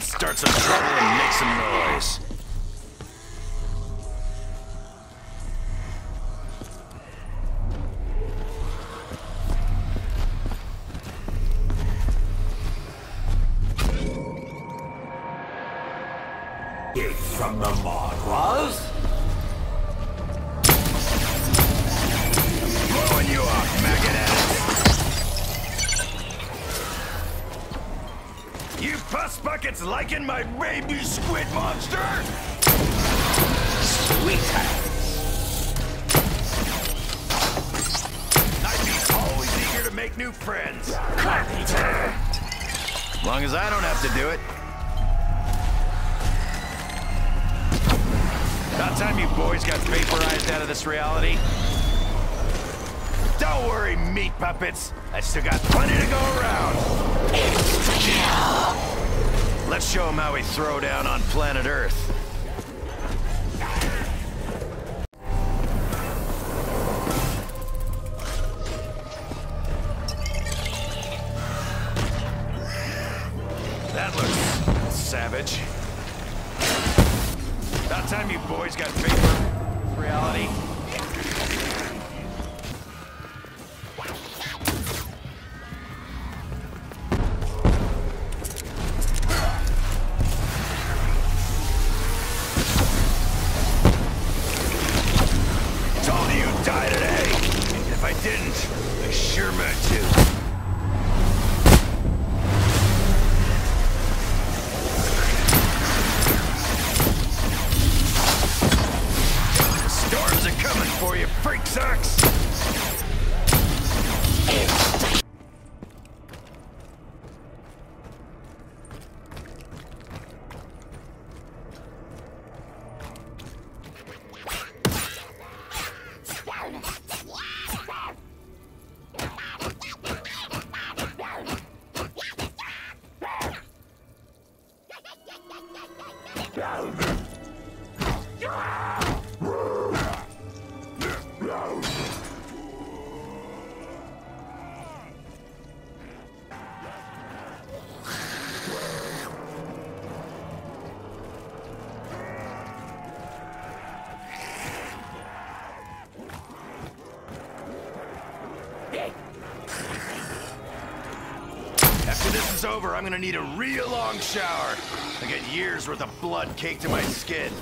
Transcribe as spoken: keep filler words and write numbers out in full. Let's start some trouble and make some noise. From the mod was blowing you up, maggot ass. You puss buckets liking my baby squid monster? Sweet house. I'd be always eager to make new friends. As long as I don't have to do it. About time you boys got vaporized out of this reality. Don't worry, meat puppets. I still got plenty to go around. It's the kill. Let's show them how we throw down on planet Earth. That looks savage. About time you boys got paper reality. Told you you'd die today. If I didn't, I sure meant you. For you freak sacks. After this is over, I'm gonna need a real long shower. I got years worth of blood caked in my skin.